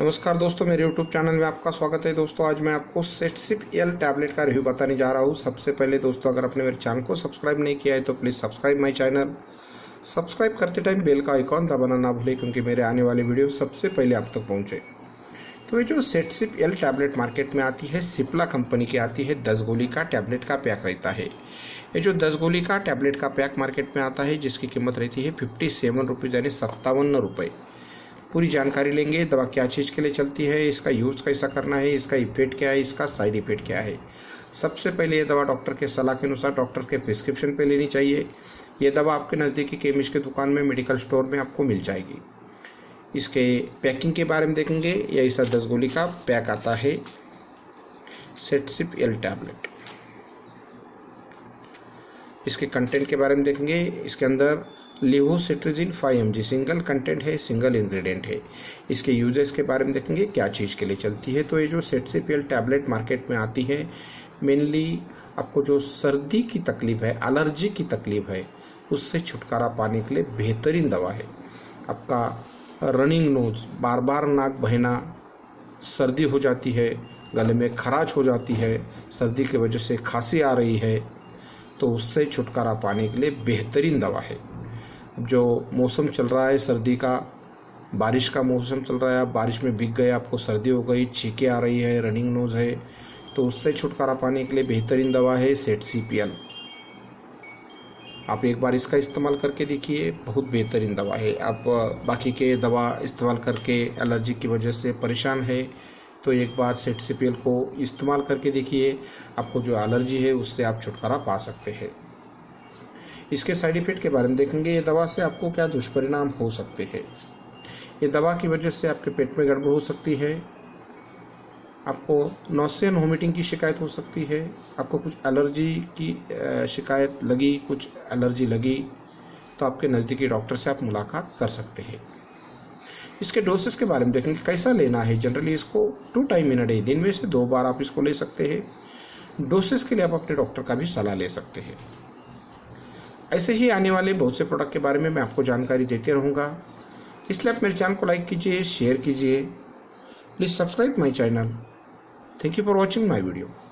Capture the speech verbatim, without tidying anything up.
नमस्कार दोस्तों, मेरे यूट्यूब चैनल में आपका स्वागत है। दोस्तों आज मैं आपको सेटसिप-एल टैबलेट का रिव्यू बताने जा रहा हूँ। सबसे पहले दोस्तों, अगर आपने मेरे चैनल को सब्सक्राइब नहीं किया है तो please subscribe my channel. Subscribe करते टाइम बेल का आइकॉन दबाना ना भूलें, क्योंकि मेरे आने वाले वीडियो सबसे पहले आप तक पहुँचे। तो ये जो सेटसिप-एल टैबलेट मार्केट में आती है, सिप्ला कंपनी की आती है। दस गोली का टैबलेट का पैक रहता है। ये जो दस गोली का टैबलेट का पैक मार्केट में आता है, जिसकी कीमत रहती है फिफ्टी सेवन रुपीज़ यानी सत्तावन रुपये। पूरी जानकारी लेंगे, दवा क्या चीज़ के लिए चलती है, इसका यूज़ कैसा करना है, इसका इफेक्ट क्या है, इसका साइड इफेक्ट क्या है। सबसे पहले ये दवा डॉक्टर के सलाह के अनुसार डॉक्टर के प्रिस्क्रिप्शन पे लेनी चाहिए। ये दवा आपके नज़दीकी केमिस्ट की दुकान में, मेडिकल स्टोर में आपको मिल जाएगी। इसके पैकिंग के बारे में देखेंगे। यह ऐसा दस गोली का पैक आता है सेटसिप-एल टैबलेट। इसके कंटेंट के बारे में देखेंगे। इसके अंदर levocetirizine five M G single content है, सिंगल इंग्रेडिएंट है। इसके यूजेस के बारे में देखेंगे, क्या चीज़ के लिए चलती है। तो ये जो सेटसिप-एल टैबलेट मार्केट में आती है, मेनली आपको जो सर्दी की तकलीफ है, एलर्जी की तकलीफ है, उससे छुटकारा पाने के लिए बेहतरीन दवा है। आपका रनिंग नोज, बार बार नाक बहना, सर्दी हो जाती है, गले में खराश हो जाती है, सर्दी की वजह से खांसी आ रही है, तो उससे छुटकारा पाने के लिए बेहतरीन दवा है। जो मौसम चल रहा है सर्दी का, बारिश का मौसम चल रहा है, आप बारिश में भीग गए, आपको सर्दी हो गई, छींके आ रही है, रनिंग नोज है, तो उससे छुटकारा पाने के लिए बेहतरीन दवा है सेटसिप-एल। आप एक बार इसका इस्तेमाल करके देखिए, बहुत बेहतरीन दवा है। आप बाकी के दवा इस्तेमाल करके एलर्जी की वजह से परेशान है तो एक बार सेटसिप-एल को इस्तेमाल करके देखिए, आपको जो एलर्जी है उससे आप छुटकारा पा सकते हैं। इसके साइड इफेक्ट के बारे में देखेंगे। ये दवा से आपको क्या दुष्परिणाम हो सकते हैं। ये दवा की वजह से आपके पेट में गड़बड़ हो सकती है, आपको नोसिया एंड वोमिटिंग की शिकायत हो सकती है, आपको कुछ एलर्जी की शिकायत लगी, कुछ एलर्जी लगी तो आपके नज़दीकी डॉक्टर से आप मुलाकात कर सकते हैं। इसके डोसेस के बारे में देखेंगे, कैसा लेना है। जनरली इसको two time in a day, दिन में से दो बार आप इसको ले सकते हैं। डोसेस के लिए आप अपने डॉक्टर का भी सलाह ले सकते हैं। ऐसे ही आने वाले बहुत से प्रोडक्ट के बारे में मैं आपको जानकारी देते रहूँगा, इसलिए आप मेरे चैनल को लाइक कीजिए, शेयर कीजिए, please subscribe my channel. Thank you for watching my video.